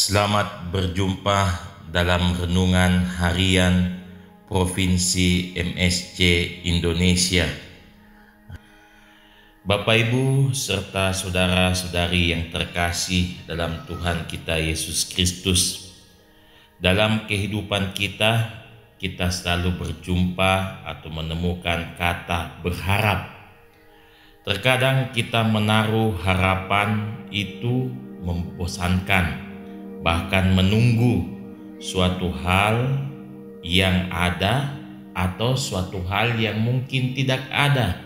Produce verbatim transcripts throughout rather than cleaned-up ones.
Selamat berjumpa dalam renungan harian Provinsi M S C Indonesia. Bapak Ibu serta saudara-saudari yang terkasih dalam Tuhan kita Yesus Kristus, dalam kehidupan kita, kita selalu berjumpa atau menemukan kata berharap. Terkadang kita menaruh harapan itu membosankan, bahkan menunggu suatu hal yang ada atau suatu hal yang mungkin tidak ada.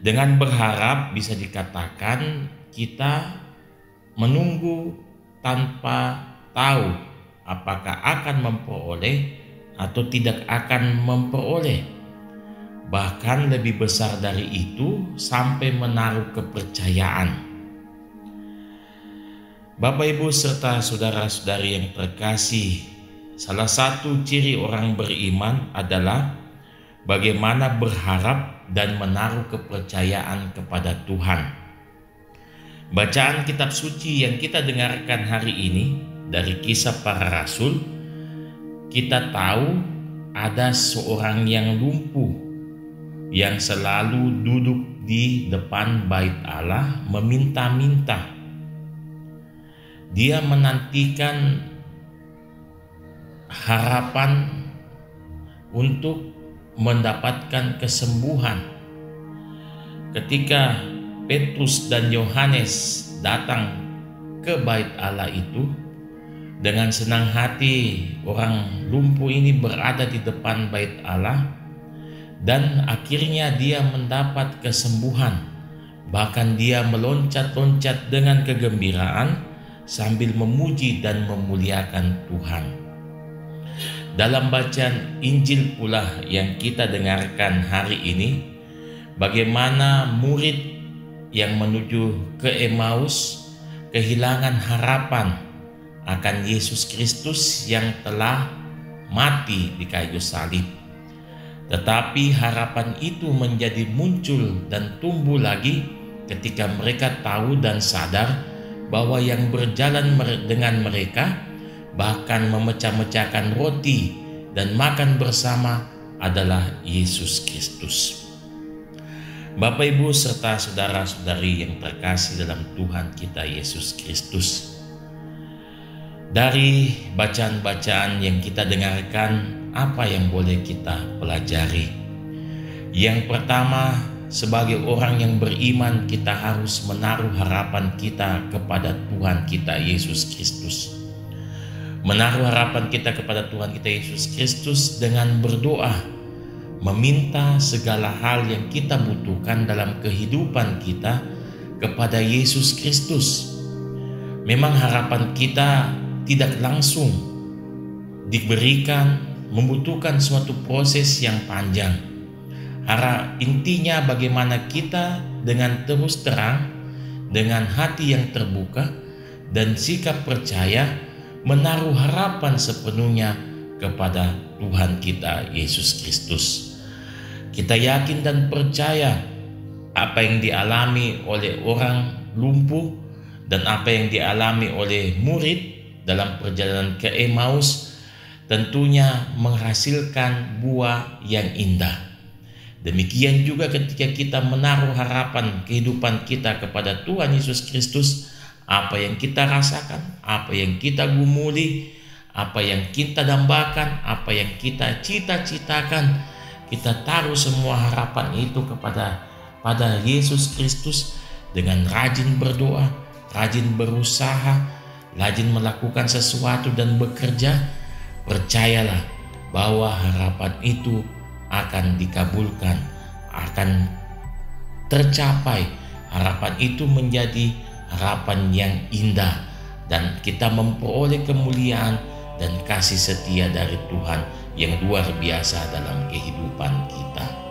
Dengan berharap bisa dikatakan kita menunggu tanpa tahu apakah akan memperoleh atau tidak akan memperoleh. Bahkan lebih besar dari itu, sampai menaruh kepercayaan. Bapak Ibu serta saudara-saudari yang terkasih, salah satu ciri orang beriman adalah bagaimana berharap dan menaruh kepercayaan kepada Tuhan. Bacaan kitab suci yang kita dengarkan hari ini dari Kisah Para Rasul, kita tahu ada seorang yang lumpuh yang selalu duduk di depan Bait Allah meminta-minta. Dia menantikan harapan untuk mendapatkan kesembuhan. Ketika Petrus dan Yohanes datang ke Bait Allah itu, dengan senang hati orang lumpuh ini berada di depan Bait Allah, dan akhirnya dia mendapat kesembuhan. Bahkan dia meloncat-loncat dengan kegembiraan sambil memuji dan memuliakan Tuhan. Dalam bacaan Injil pula yang kita dengarkan hari ini, bagaimana murid yang menuju ke Emmaus kehilangan harapan akan Yesus Kristus yang telah mati di kayu salib. Tetapi harapan itu menjadi muncul dan tumbuh lagi ketika mereka tahu dan sadar bahwa yang berjalan dengan mereka, bahkan memecah-mecahkan roti dan makan bersama, adalah Yesus Kristus. Bapak Ibu serta saudara-saudari yang terkasih dalam Tuhan kita Yesus Kristus, dari bacaan-bacaan yang kita dengarkan, apa yang boleh kita pelajari? Yang pertama, sebagai orang yang beriman, kita harus menaruh harapan kita kepada Tuhan kita Yesus Kristus. Menaruh harapan kita kepada Tuhan kita Yesus Kristus dengan berdoa, meminta segala hal yang kita butuhkan dalam kehidupan kita kepada Yesus Kristus. Memang harapan kita tidak langsung diberikan, membutuhkan suatu proses yang panjang. Arah intinya bagaimana kita dengan terus terang, dengan hati yang terbuka dan sikap percaya, menaruh harapan sepenuhnya kepada Tuhan kita Yesus Kristus. Kita yakin dan percaya apa yang dialami oleh orang lumpuh dan apa yang dialami oleh murid dalam perjalanan ke Emmaus tentunya menghasilkan buah yang indah. Demikian juga ketika kita menaruh harapan kehidupan kita kepada Tuhan Yesus Kristus, apa yang kita rasakan, apa yang kita gumuli, apa yang kita dambakan, apa yang kita cita-citakan, kita taruh semua harapan itu kepada pada Yesus Kristus dengan rajin berdoa, rajin berusaha, rajin melakukan sesuatu dan bekerja. Percayalah bahwa harapan itu akan dikabulkan, akan tercapai. Harapan itu menjadi harapan yang indah, dan kita memperoleh kemuliaan dan kasih setia dari Tuhan yang luar biasa dalam kehidupan kita.